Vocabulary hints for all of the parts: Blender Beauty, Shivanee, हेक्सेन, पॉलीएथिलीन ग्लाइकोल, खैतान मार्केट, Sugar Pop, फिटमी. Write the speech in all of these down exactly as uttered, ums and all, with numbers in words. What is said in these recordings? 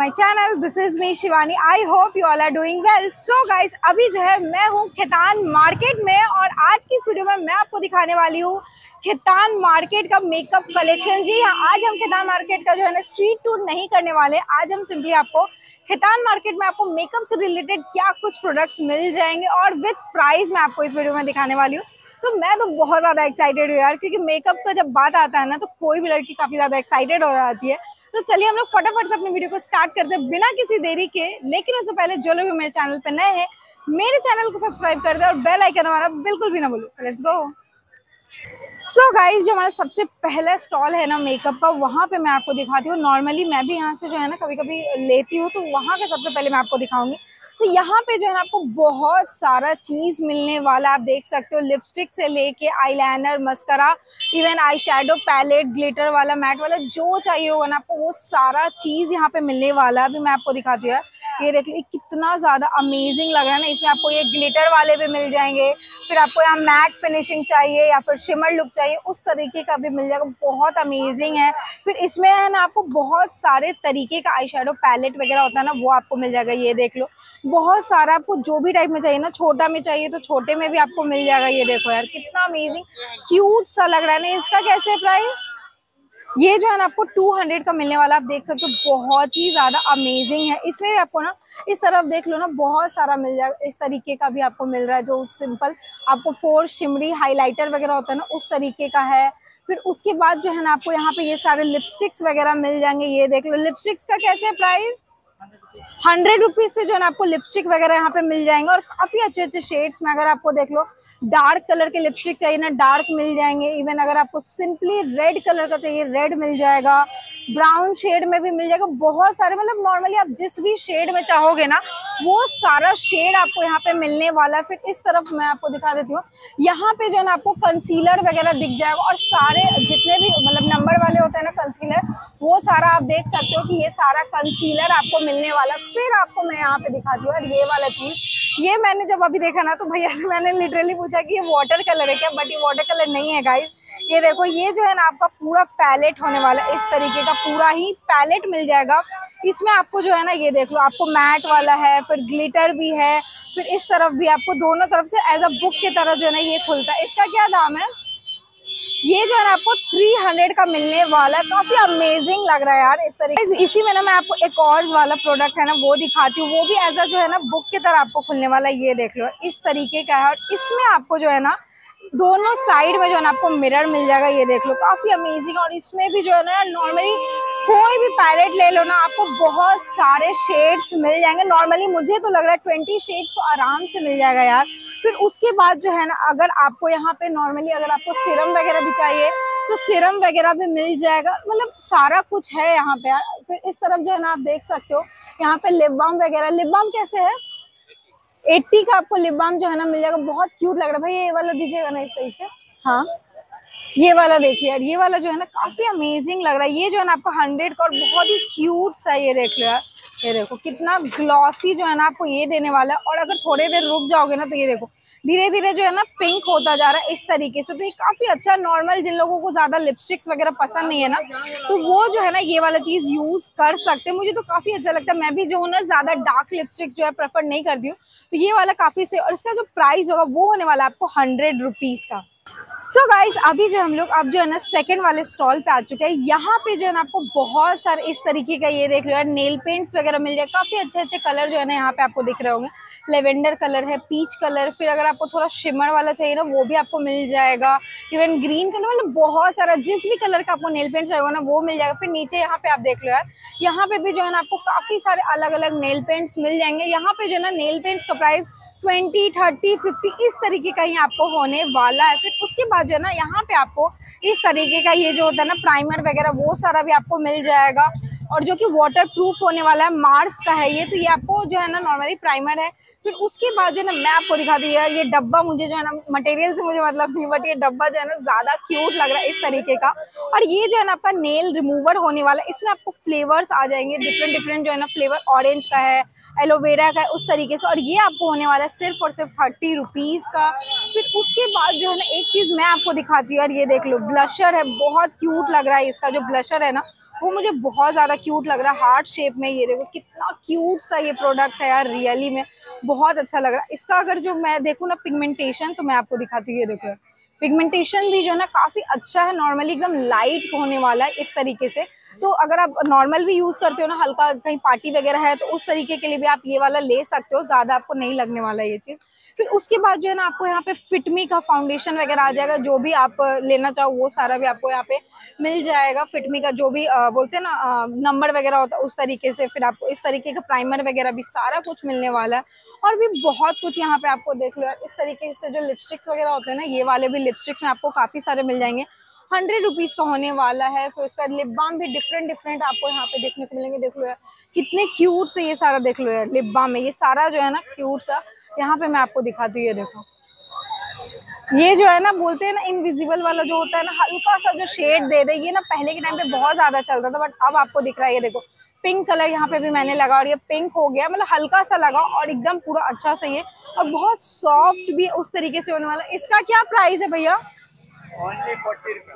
My channel, this is me Shivani. I hope you all are doing well. So guys, अभी जो है मैं हूँ खैतान मार्केट में और आज की इस वीडियो में मैं आपको दिखाने वाली हूँ खैतान मार्केट का मेकअप कलेक्शन। जी हाँ, आज हम खैतान मार्केट का जो है ना स्ट्रीट टूर नहीं करने वाले। आज हम सिंपली आपको खैतान मार्केट में आपको मेकअप से रिलेटेड क्या कुछ प्रोडक्ट्स मिल जाएंगे और विद प्राइस मैं आपको इस वीडियो में दिखाने वाली हूँ। तो मैं तो बहुत ज़्यादा एक्साइटेड हूँ यार, क्योंकि मेकअप का जब बात आता है ना तो कोई भी लड़की काफ़ी ज़्यादा एक्साइटेड हो जाती है। तो चलिए हम लोग फटाफट से अपने वीडियो को स्टार्ट करते हैं बिना किसी देरी के। लेकिन उससे पहले जो लोग भी मेरे चैनल पर नए हैं, मेरे चैनल को सब्सक्राइब कर दें और बेल आइकन हमारा बिल्कुल भी ना भूलें। So let's go. So guys, जो हमारा सबसे पहला स्टॉल है ना मेकअप का, वहाँ पे मैं आपको दिखाती हूँ। नॉर्मली मैं भी यहाँ से जो है ना कभी कभी लेती हूँ, तो वहाँ का सबसे पहले मैं आपको दिखाऊंगी। तो यहाँ पे जो है ना आपको बहुत सारा चीज़ मिलने वाला, आप देख सकते हो। लिपस्टिक से लेके eyeliner, mascara, even eye shadow, palette, glitter वाला, मैट वाला, जो चाहिए होगा ना आपको वो सारा चीज़ यहाँ पे मिलने वाला। अभी मैं आपको दिखाती हूँ। ये देखिए कितना ज़्यादा अमेजिंग लग रहा है ना। इसमें आपको ये ग्लिटर वाले भी मिल जाएंगे, फिर आपको यहाँ मैट फिनिशिंग चाहिए या फिर शिमर लुक चाहिए उस तरीके का भी मिल जाएगा। बहुत अमेजिंग है। फिर इसमें है ना आपको बहुत सारे तरीके का आई शेडो पैलेट वगैरह होता है ना, वो आपको मिल जाएगा। ये देख लो, बहुत सारा आपको जो भी टाइप में चाहिए ना, छोटा में चाहिए तो छोटे में भी आपको मिल जाएगा। ये देखो यार, कितना अमेजिंग क्यूट सा लग रहा है ना। इसका कैसे प्राइस? ये जो है ना आपको टू हंड्रेड का मिलने वाला, आप देख सकते हो। बहुत ही ज़्यादा अमेजिंग है। इसमें भी आपको ना इस तरफ देख लो ना, बहुत सारा मिल जाएगा। इस तरीके का भी आपको मिल रहा है, जो सिंपल आपको फोर शिमरी हाईलाइटर वगैरह होता है ना उस तरीके का है। फिर उसके बाद जो है ना आपको यहाँ पे ये सारे लिपस्टिक्स वगैरह मिल जाएंगे। ये देख लो, लिपस्टिक्स का कैसे प्राइस? हंड्रेड रुपीज से जो है ना आपको लिपस्टिक वगैरह यहाँ पे मिल जाएंगे और काफी अच्छे अच्छे शेड्स में। अगर आपको देख लो डार्क कलर के लिपस्टिक चाहिए ना, डार्क मिल जाएंगे। इवन अगर आपको सिंपली रेड कलर का चाहिए, रेड मिल जाएगा। ब्राउन शेड में भी मिल जाएगा। बहुत सारे, मतलब नॉर्मली आप जिस भी शेड में चाहोगे ना वो सारा शेड आपको यहाँ पे मिलने वाला। फिर इस तरफ मैं आपको दिखा देती हूँ। यहाँ पे जो है ना आपको कंसीलर वगैरह दिख जाएगा और सारे जितने भी मतलब नंबर वाले होते हैं ना कंसीलर, वो सारा आप देख सकते हो कि ये सारा कंसीलर आपको मिलने वाला। फिर आपको मैं यहाँ पे दिखाती हूँ। और ये वाला चीज़, ये मैंने जब अभी देखा ना तो भैया से मैंने लिटरली पूछा कि ये वाटर कलर है क्या, बट ये वाटर कलर नहीं है गाइज। ये देखो, ये जो है ना आपका पूरा पैलेट होने वाला, इस तरीके का पूरा ही पैलेट मिल जाएगा। इसमें आपको जो है ना, ये देख लो, आपको मैट वाला है, फिर ग्लिटर भी है, फिर इस तरफ भी आपको दोनों तरफ से एज अ बुक की तरह जो है ना ये खुलता है। इसका क्या दाम है? ये जो है ना आपको थ्री हंड्रेड का मिलने वाला है। काफी अमेजिंग लग रहा है यार इस तरीके। इसी में ना मैं आपको एक और वाला प्रोडक्ट है ना वो दिखाती हूँ, वो भी एज अ जो है ना बुक की तरह आपको खुलने वाला। ये देख लो, इस तरीके का है और इसमें आपको जो है ना दोनों साइड में जो है ना आपको मिरर मिल जाएगा। ये देख लो, काफी अमेजिंग। और इसमें भी जो है ना नॉर्मली कोई भी पैलेट ले लो ना आपको बहुत सारे शेड्स मिल जाएंगे। नॉर्मली मुझे तो लग रहा है ट्वेंटी शेड्स तो आराम से मिल जाएगा यार। फिर उसके बाद जो है ना अगर आपको यहाँ पे नॉर्मली अगर आपको सीरम वगैरह भी चाहिए तो सीरम वगैरह भी मिल जाएगा। मतलब सारा कुछ है यहाँ पे यार। फिर इस तरफ जो है ना आप देख सकते हो यहाँ पे लिप बाम वगैरह। लिप बाम कैसे है? अस्सी का आपको लिप बाम जो है ना मिल जाएगा। बहुत क्यूट लग रहा है। भाई ये वाला दीजिएगा ना, इस सही से। हाँ, ये वाला देखिए यार, ये वाला जो है ना काफी अमेजिंग लग रहा है। ये जो है ना आपको हंड्रेड का और बहुत ही क्यूट सा। ये देख लो यार, ये देखो कितना ग्लॉसी जो है ना आपको ये देने वाला है। और अगर थोड़े देर रुक जाओगे ना तो ये देखो धीरे धीरे जो है ना पिंक होता जा रहा है इस तरीके से। तो ये काफी अच्छा। नॉर्मल जिन लोगों को ज्यादा लिपस्टिक्स वगैरह पसंद नहीं है ना तो वो जो है ना ये वाला चीज यूज कर सकते हैं। मुझे तो काफी अच्छा लगता है। मैं भी जो हूँ ना ज्यादा डार्क लिपस्टिक जो है प्रेफर नहीं करती हूँ, तो ये वाला काफी से। और इसका जो प्राइस होगा वो होने वाला आपको हंड्रेड रुपीज का। सो so गाइज, अभी जो हम लोग अब जो है ना सेकेंड वाले स्टॉल पे आ चुके हैं। यहाँ पे जो है ना आपको बहुत सारे इस तरीके का, ये देख लो यार, नेल पेंट्स वगैरह मिल जाएगा। काफ़ी अच्छे अच्छे कलर जो है ना यहाँ पे आपको दिख रहे होंगे। लेवेंडर कलर है, पीच कलर, फिर अगर आपको थोड़ा शिमर वाला चाहिए ना वो भी आपको मिल जाएगा। इवन ग्रीन कलर, मतलब बहुत सारा जिस भी कलर का आपको नेल पेंट चाहिए ना वो मिल जाएगा। फिर नीचे यहाँ पे आप देख लो यार, यहाँ पे भी जो है ना आपको काफ़ी सारे अलग अलग नेल पेंट्स मिल जाएंगे। यहाँ पे जो है ना नेल पेंट्स का प्राइस ट्वेंटी थर्टी फिफ्टी इस तरीके का ही आपको होने वाला है। फिर उसके बाद जो है ना यहाँ पे आपको इस तरीके का ये जो होता है ना प्राइमर वगैरह वो सारा भी आपको मिल जाएगा। और जो कि वाटर प्रूफ होने वाला है, मार्स का है ये। तो ये आपको जो है ना नॉर्मली प्राइमर है। फिर उसके बाद जो है ना मैं आपको दिखा दूँ यार, ये डब्बा मुझे जो है ना मटेरियल से मुझे मतलब नहीं, बट ये डब्बा जो है ना ज़्यादा क्यूट लग रहा है इस तरीके का। और ये जो है ना आपका नेल रिमूवर होने वाला है। इसमें आपको फ्लेवर्स आ जाएंगे, डिफरेंट डिफरेंट जो है ना फ्लेवर। ऑरेंज का है, एलोवेरा का है, उस तरीके से। और ये आपको होने वाला है सिर्फ और सिर्फ थर्टी रुपीज़ का। फिर उसके बाद जो है ना एक चीज़ मैं आपको दिखाती हूँ यार, ये देख लो ब्लशर है। बहुत क्यूट लग रहा है इसका जो ब्लशर है ना वो मुझे बहुत ज़्यादा क्यूट लग रहा है हार्ट शेप में। ये देखो कितना क्यूट सा ये प्रोडक्ट है यार, रियली में बहुत अच्छा लग रहा है। इसका अगर जो मैं देखूँ ना पिगमेंटेशन, तो मैं आपको दिखाती हूँ, ये देखो पिगमेंटेशन भी जो है ना काफ़ी अच्छा है। नॉर्मली एकदम लाइट होने वाला है इस तरीके से। तो अगर आप नॉर्मल भी यूज़ करते हो ना, हल्का कहीं पार्टी वगैरह है तो उस तरीके के लिए भी आप ये वाला ले सकते हो, ज़्यादा आपको नहीं लगने वाला ये चीज़। फिर उसके बाद जो है ना आपको यहाँ पे फिटमी का फाउंडेशन वगैरह आ जाएगा, जो भी आप लेना चाहो वो सारा भी आपको यहाँ पे मिल जाएगा। फिटमी का जो भी आ, बोलते हैं ना नंबर वगैरह होता है उस तरीके से। फिर आपको इस तरीके का प्राइमर वगैरह भी सारा कुछ मिलने वाला है, और भी बहुत कुछ यहाँ पे आपको देख लो यार। इस तरीके से जो लिपस्टिक्स वगैरह होते हैं ना, ये वाले भी लिपस्टिक्स में आपको काफ़ी सारे मिल जाएंगे। हंड्रेड रुपीज़ का होने वाला है। फिर उसके बाद लिप बाम भी डिफरेंट डिफरेंट आपको यहाँ पे देखने को मिलेंगे। देख लो यार कितने क्यूट से ये सारा, देख लो यार लिप बाम में ये सारा जो है ना क्यूट सा यहाँ पे मैं आपको दिखाती हूँ। ये देखो ये जो है ना बोलते हैं ना इनविजिबल वाला जो होता है ना, हल्का सा जो शेड दे दे, ये ना पहले के टाइम पे बहुत ज़्यादा चलता था, बट अब आपको दिख रहा है। ये देखो पिंक कलर यहाँ पे भी मैंने लगा और ये पिंक हो गया, मतलब हल्का सा लगा और एकदम पूरा अच्छा सा ये, और बहुत सॉफ्ट भी उस तरीके से होने वाला। इसका क्या प्राइस है भैया?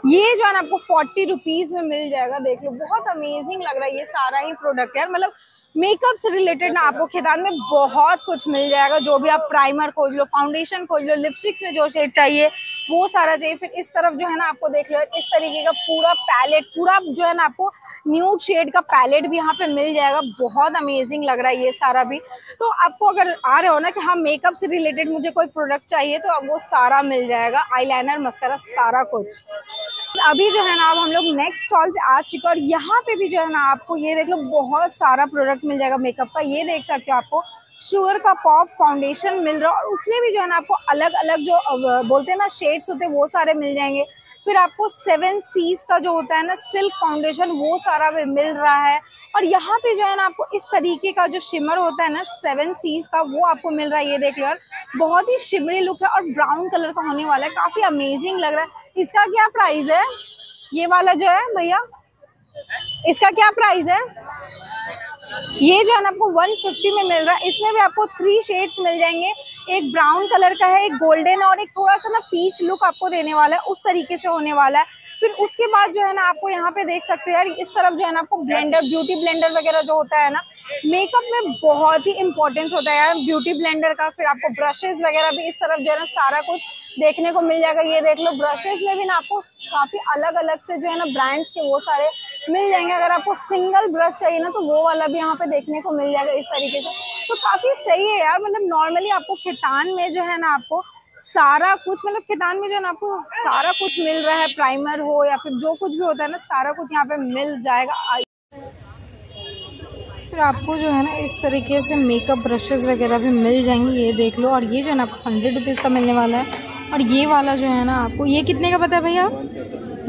ये जो है ना आपको फोर्टी रुपीज़ में मिल जाएगा। देख लो बहुत अमेजिंग लग रहा है ये सारा ही प्रोडक्ट यार। मतलब मेकअप से रिलेटेड ना आपको खैतान में बहुत कुछ मिल जाएगा। जो भी आप प्राइमर खोज लो, फाउंडेशन खोज लो, लिपस्टिक्स में जो शेड चाहिए वो सारा चाहिए। फिर इस तरफ जो है ना आपको देख लो इस तरीके का पूरा पैलेट, पूरा जो है ना आपको न्यूड शेड का पैलेट भी यहाँ पे मिल जाएगा। बहुत अमेजिंग लग रहा है ये सारा भी। तो आपको अगर आ रहे हो ना कि हाँ मेकअप से रिलेटेड मुझे कोई प्रोडक्ट चाहिए, तो अब वो सारा मिल जाएगा, आईलाइनर, मस्कारा, सारा कुछ। अभी जो है ना अब हम लोग नेक्स्ट स्टॉल पे आ चुके हैं, और यहाँ पे भी जो है ना आपको ये देख लो बहुत सारा प्रोडक्ट मिल जाएगा मेकअप का। ये देख सकते हो आपको शुगर का पॉप फाउंडेशन मिल रहा है, और उसमें भी जो है ना आपको अलग अलग जो बोलते हैं ना शेड्स होते हैं वो सारे मिल जाएंगे। फिर आपको सेवन सीज का जो होता है ना सिल्क फाउंडेशन, वो सारा भी मिल रहा है। और यहाँ पे जो है ना आपको इस तरीके का जो शिमर होता है ना सेवन सीज का, वो आपको मिल रहा है। ये देख लो यार बहुत ही शिमरी लुक है, और ब्राउन कलर का होने वाला है, काफ़ी अमेजिंग लग रहा है। इसका क्या प्राइस है ये वाला जो है भैया? इसका क्या प्राइस है? ये जो है ना आपको वन फिफ्टी में मिल रहा है। इसमें भी आपको थ्री शेड्स मिल जाएंगे, एक ब्राउन कलर का है, एक गोल्डन, और एक थोड़ा सा ना पीच लुक आपको देने वाला है, उस तरीके से होने वाला है। फिर उसके बाद जो है ना आपको यहाँ पे देख सकते हो यार इस तरफ जो है ना आपको ब्लेंडर, ब्यूटी ब्लेंडर वगैरह जो होता है ना मेकअप में बहुत ही इंपॉर्टेंस होता है यार ब्यूटी ब्लेंडर का। फिर आपको ब्रशेस वगैरह भी इस तरफ जो है ना सारा कुछ देखने को मिल जाएगा। ये देख लो ब्रशेस में भी ना आपको काफ़ी अलग अलग से जो है ना ब्रांड्स के वो सारे मिल जाएंगे। अगर आपको सिंगल ब्रश चाहिए ना तो वो वाला भी यहाँ पे देखने को मिल जाएगा इस तरीके से। तो काफ़ी सही है यार। मतलब नॉर्मली आपको खैतान में जो है ना आपको सारा कुछ, मतलब खैतान में जो है ना आपको सारा कुछ मिल रहा है, प्राइमर हो या फिर जो कुछ भी होता है ना सारा कुछ यहाँ पे मिल जाएगा। फिर आपको जो है ना इस तरीके से मेकअप ब्रशेस वगैरह भी मिल जाएंगे। ये देख लो, और ये जो है ना आपको हंड्रेड रुपीज़ का मिलने वाला है। और ये वाला जो है ना आपको, ये कितने का पता है भैया?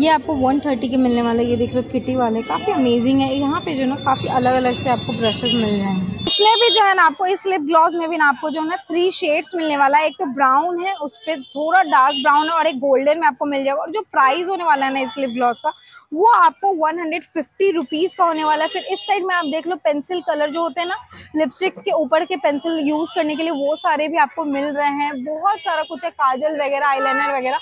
ये आपको वन थर्टी के मिलने वाला है। ये देख लो किटी वाले, काफ़ी अमेजिंग है। यहाँ पे जो है ना काफ़ी अलग अलग से आपको ब्रशेस मिल जाएंगे। इसमें भी जो है ना आपको इस लिप ग्लॉस में भी ना आपको जो है ना थ्री शेड्स मिलने वाला है। एक तो ब्राउन है, उस पर थोड़ा डार्क ब्राउन है, और एक गोल्डन में आपको मिल जाएगा। और जो प्राइस होने वाला है ना इस लिप ग्लॉस का, वो आपको वन हंड्रेड फिफ्टी रुपीज़ का होने वाला है। फिर इस साइड में आप देख लो पेंसिल कलर जो होते हैं ना लिपस्टिक्स के ऊपर के पेंसिल यूज़ करने के लिए, वो सारे भी आपको मिल रहे हैं। बहुत सारा कुछ है, काजल वगैरह, आईलाइनर वगैरह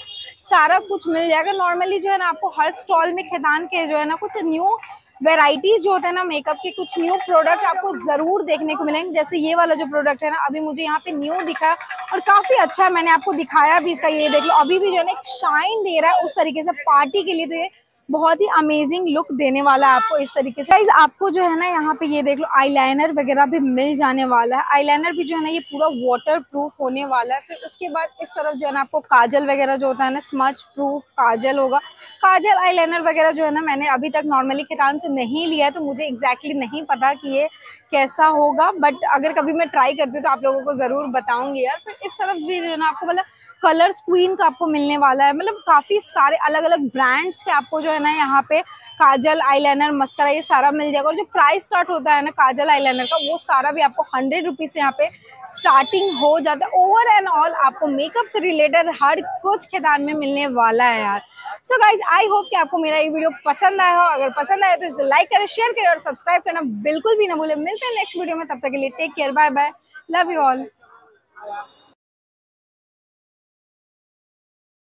सारा कुछ मिल जाएगा। नॉर्मली जो है ना आपको हर स्टॉल में खैतान के जो है ना कुछ न्यू वेराइटीज़ जो होते हैं ना मेकअप के, कुछ न्यू प्रोडक्ट आपको ज़रूर देखने को मिलेंगे। जैसे ये वाला जो प्रोडक्ट है ना अभी मुझे यहाँ पे न्यू दिखा, और काफ़ी अच्छा मैंने आपको दिखाया भी इसका। ये देख लो अभी भी जो है ना एक शाइन दे रहा है उस तरीके से पार्टी के लिए, तो ये बहुत ही अमेजिंग लुक देने वाला है आपको इस तरीके से। गाइस आपको जो है ना यहाँ पे ये देख लो आईलाइनर वगैरह भी मिल जाने वाला है। आईलाइनर भी जो है ना ये पूरा वाटर प्रूफ होने वाला है। फिर उसके बाद इस तरफ जो है ना आपको काजल वगैरह जो होता है ना स्मच प्रूफ काजल होगा। काजल आईलाइनर वगैरह जो है ना मैंने अभी तक नॉर्मली खैतान से नहीं लिया है, तो मुझे एग्जैक्टली नहीं पता कि ये कैसा होगा, बट अगर कभी मैं ट्राई करती हूँ तो आप लोगों को ज़रूर बताऊँगी यार। फिर इस तरफ भी जो है ना आपको मतलब कलर्स क्वीन का आपको मिलने वाला है। मतलब काफ़ी सारे अलग अलग ब्रांड्स के आपको जो है ना यहाँ पे काजल, आईलाइनर, मस्कारा ये सारा मिल जाएगा। और जो प्राइस स्टार्ट होता है ना काजल आईलाइनर का, वो सारा भी आपको हंड्रेड रुपीज़ से यहाँ पे स्टार्टिंग हो जाता है। ओवर एंड ऑल आपको मेकअप से रिलेटेड हर कुछ खैतान में मिलने वाला है यार। सो गाइज आई होप कि आपको मेरा ये वीडियो पसंद आया हो। अगर पसंद आया तो इसे लाइक करें, शेयर करें और सब्सक्राइब करना बिल्कुल भी ना भूलें। मिलते हैं नेक्स्ट वीडियो में, तब तक के लिए take care, bye bye, love you all.